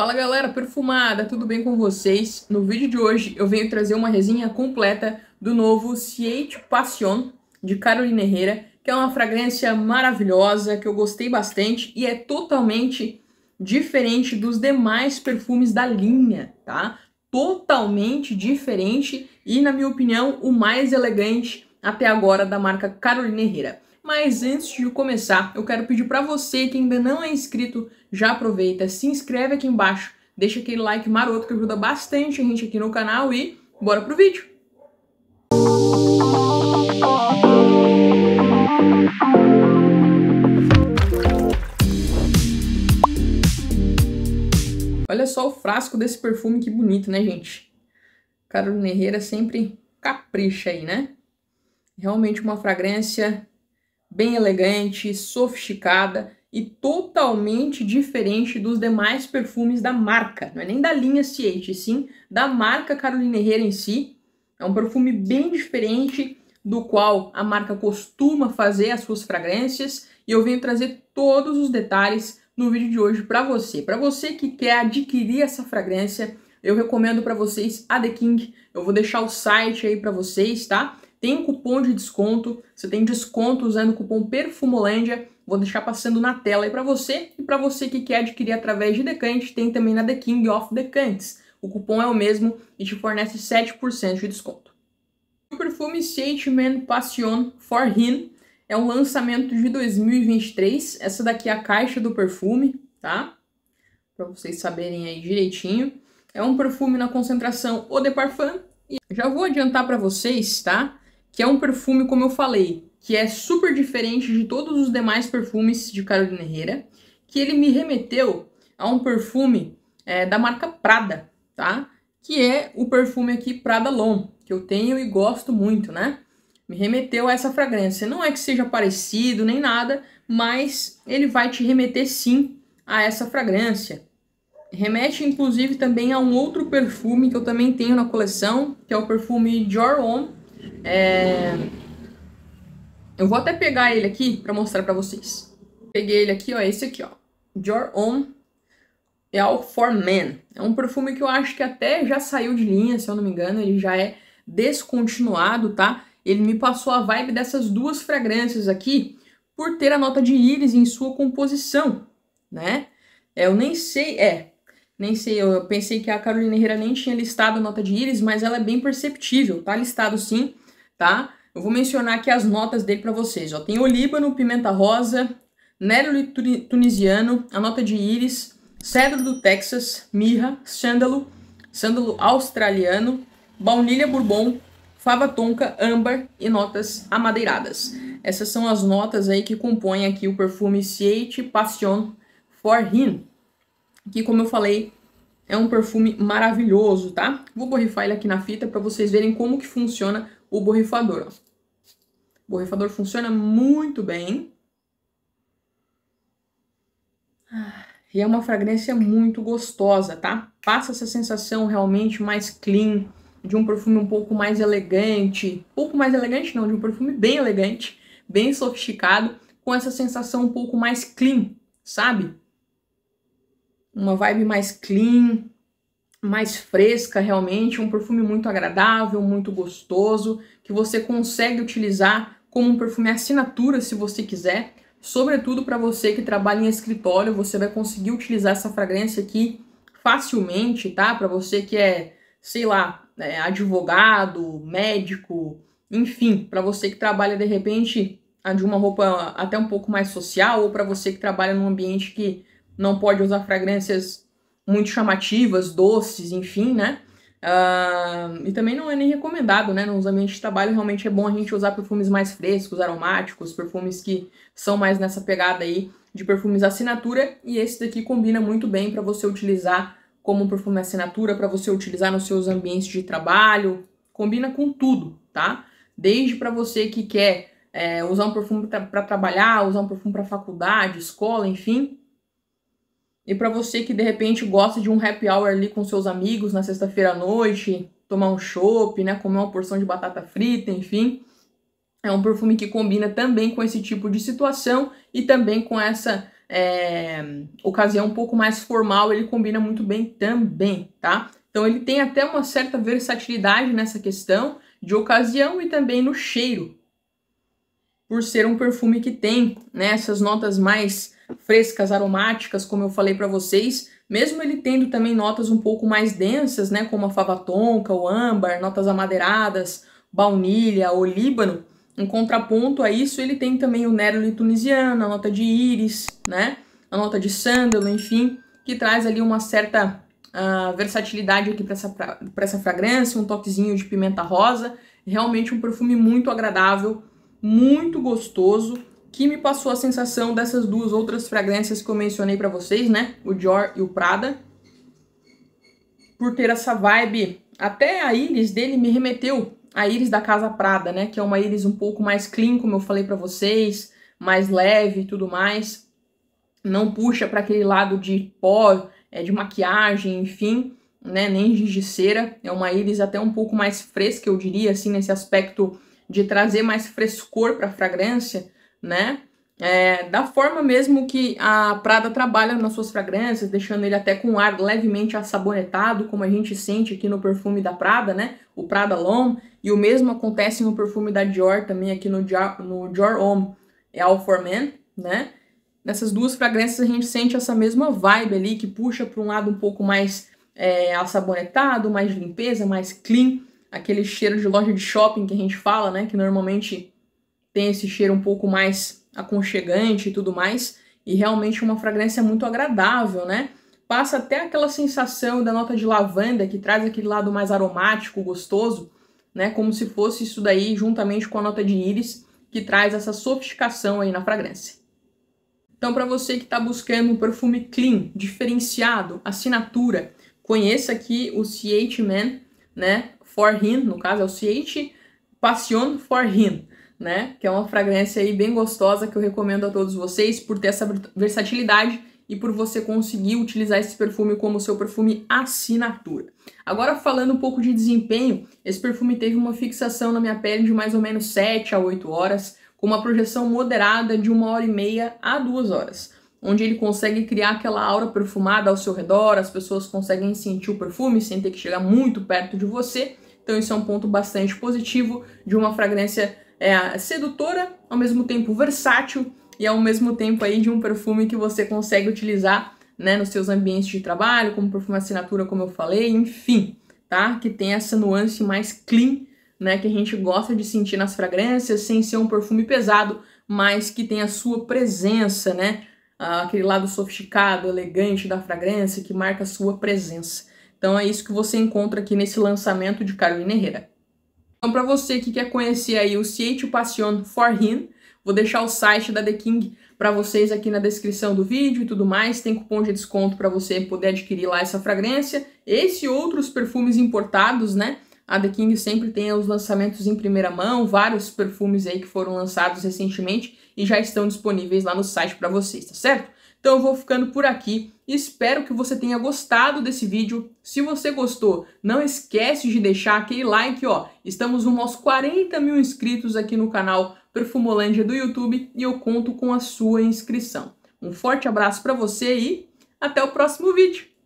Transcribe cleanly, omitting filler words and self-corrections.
Fala galera perfumada, tudo bem com vocês? No vídeo de hoje eu venho trazer uma resenha completa do novo CH Pasión de Carolina Herrera, que é uma fragrância maravilhosa, que eu gostei bastante e é totalmente diferente dos demais perfumes da linha, tá? Totalmente diferente e, na minha opinião, o mais elegante até agora da marca Carolina Herrera. Mas antes de começar, eu quero pedir para você que ainda não é inscrito, já aproveita, se inscreve aqui embaixo, deixa aquele like maroto que ajuda bastante a gente aqui no canal e bora pro vídeo! Olha só o frasco desse perfume, que bonito, né, gente? Carolina Herrera sempre capricha aí, né? Realmente uma fragrância bem elegante, sofisticada e totalmente diferente dos demais perfumes da marca. Não é nem da linha CH, sim da marca Carolina Herrera em si. É um perfume bem diferente do qual a marca costuma fazer as suas fragrâncias. E eu venho trazer todos os detalhes no vídeo de hoje para você. Para você que quer adquirir essa fragrância, eu recomendo para vocês a The King. Eu vou deixar o site aí para vocês, tá? Tem um cupom de desconto, você tem desconto usando o cupom Perfumolândia, vou deixar passando na tela aí para você. E para você que quer adquirir através de Decants, tem também na The King of Decants. O cupom é o mesmo e te fornece 7% de desconto. O perfume CH Pasión for Him é um lançamento de 2023. Essa daqui é a caixa do perfume, tá? Para vocês saberem aí direitinho. É um perfume na concentração Eau de Parfum. E já vou adiantar para vocês, tá? Que é um perfume, como eu falei, que é super diferente de todos os demais perfumes de Carolina Herrera, que ele me remeteu a um perfume da marca Prada, tá? Que é o perfume aqui Prada L'Homme, que eu tenho e gosto muito, né? Me remeteu a essa fragrância. Não é que seja parecido nem nada, mas ele vai te remeter sim a essa fragrância. Remete inclusive também a um outro perfume que eu também tenho na coleção, que é o perfume Dior Homme. Eu vou até pegar ele aqui para mostrar para vocês. Peguei ele aqui, ó, esse aqui, ó, Dior Homme Eau for Men. É um perfume que eu acho que até já saiu de linha, se eu não me engano, ele já é descontinuado, tá? Ele me passou a vibe dessas duas fragrâncias aqui por ter a nota de íris em sua composição, né? Eu nem sei, eu pensei que a Carolina Herrera nem tinha listado a nota de íris, mas ela é bem perceptível, tá listado sim, tá? Eu vou mencionar aqui as notas dele pra vocês, ó. Tem olíbano, pimenta rosa, néroli tunisiano, a nota de íris, cedro do Texas, mirra, sândalo australiano, baunilha bourbon, fava tonka, âmbar e notas amadeiradas. Essas são as notas aí que compõem aqui o perfume CH Pasión for Him, que, como eu falei, é um perfume maravilhoso, tá? Vou borrifar ele aqui na fita para vocês verem como que funciona o borrifador, ó. O borrifador funciona muito bem. E é uma fragrância muito gostosa, tá? Passa essa sensação realmente mais clean, de um perfume um pouco mais elegante. Pouco mais elegante não, de um perfume bem elegante, bem sofisticado, com essa sensação um pouco mais clean, sabe? Uma vibe mais clean, mais fresca realmente, um perfume muito agradável, muito gostoso, que você consegue utilizar como um perfume assinatura se você quiser, sobretudo para você que trabalha em escritório, você vai conseguir utilizar essa fragrância aqui facilmente, tá? Para você que é, sei lá, advogado, médico, enfim, para você que trabalha de repente de uma roupa até um pouco mais social, ou para você que trabalha num ambiente que não pode usar fragrâncias muito chamativas, doces, enfim, né? E também não é nem recomendado, né? Nos ambientes de trabalho realmente é bom a gente usar perfumes mais frescos, aromáticos, perfumes que são mais nessa pegada aí de perfumes assinatura. E esse daqui combina muito bem para você utilizar como um perfume assinatura, para você utilizar nos seus ambientes de trabalho. Combina com tudo, tá? Desde para você que quer usar um perfume para trabalhar, usar um perfume para faculdade, escola, enfim. E para você que de repente gosta de um happy hour ali com seus amigos na sexta-feira à noite, tomar um chopp, né, comer uma porção de batata frita, enfim. É um perfume que combina também com esse tipo de situação e também com essa ocasião um pouco mais formal, ele combina muito bem também, tá? Então ele tem até uma certa versatilidade nessa questão de ocasião e também no cheiro, por ser um perfume que tem, né, essas notas mais frescas, aromáticas, como eu falei para vocês, mesmo ele tendo também notas um pouco mais densas, né, como a fava tonka, o âmbar, notas amadeiradas, baunilha, o líbano. Em contraponto a isso, ele tem também o neroli tunisiano, a nota de íris, né, a nota de sândalo, enfim, que traz ali uma certa versatilidade aqui para essa fragrância, um toquezinho de pimenta rosa. Realmente um perfume muito agradável, muito gostoso, que me passou a sensação dessas duas outras fragrâncias que eu mencionei para vocês, né, o Dior e o Prada, por ter essa vibe. Até a íris dele me remeteu à íris da Casa Prada, né, que é uma íris um pouco mais clean, como eu falei para vocês, mais leve e tudo mais, não puxa para aquele lado de pó, de maquiagem, enfim, né, nem gigiceira. É uma íris até um pouco mais fresca, eu diria, assim, nesse aspecto de trazer mais frescor para a fragrância, né, da forma mesmo que a Prada trabalha nas suas fragrâncias, deixando ele até com um ar levemente assabonetado, como a gente sente aqui no perfume da Prada, né, o Prada L'Homme, e o mesmo acontece no perfume da Dior também, aqui no Dior Homme, é All For Men, né. Nessas duas fragrâncias a gente sente essa mesma vibe ali, que puxa para um lado um pouco mais assabonetado, mais limpeza, mais clean, aquele cheiro de loja de shopping que a gente fala, né, que normalmente tem esse cheiro um pouco mais aconchegante e tudo mais, e realmente uma fragrância muito agradável, né, passa até aquela sensação da nota de lavanda, que traz aquele lado mais aromático, gostoso, né, como se fosse isso daí, juntamente com a nota de íris, que traz essa sofisticação aí na fragrância. Então, para você que está buscando um perfume clean, diferenciado, assinatura, conheça aqui o CH Man, né, For Him, no caso é o CH Pasión for Him, né, que é uma fragrância aí bem gostosa que eu recomendo a todos vocês por ter essa versatilidade e por você conseguir utilizar esse perfume como seu perfume assinatura. Agora, falando um pouco de desempenho, esse perfume teve uma fixação na minha pele de mais ou menos 7 a 8 horas, com uma projeção moderada de 1h30 a 2 horas, onde ele consegue criar aquela aura perfumada ao seu redor, as pessoas conseguem sentir o perfume sem ter que chegar muito perto de você. Então isso é um ponto bastante positivo de uma fragrância sedutora, ao mesmo tempo versátil e ao mesmo tempo aí de um perfume que você consegue utilizar, né, nos seus ambientes de trabalho, como perfume assinatura, como eu falei, enfim, tá? Que tem essa nuance mais clean, né, que a gente gosta de sentir nas fragrâncias, sem ser um perfume pesado, mas que tem a sua presença, né, aquele lado sofisticado, elegante da fragrância, que marca a sua presença. Então é isso que você encontra aqui nesse lançamento de Carolina Herrera. Então, para você que quer conhecer aí o CH Pasión for Him, vou deixar o site da The King para vocês aqui na descrição do vídeo e tudo mais. Tem cupom de desconto para você poder adquirir lá essa fragrância. Esse e outros perfumes importados, né? A The King sempre tem os lançamentos em primeira mão, vários perfumes aí que foram lançados recentemente e já estão disponíveis lá no site para vocês, tá certo? Então eu vou ficando por aqui, espero que você tenha gostado desse vídeo. Se você gostou, não esquece de deixar aquele like, ó. Estamos rumo aos 40.000 inscritos aqui no canal Perfumolândia do YouTube e eu conto com a sua inscrição. Um forte abraço para você e até o próximo vídeo!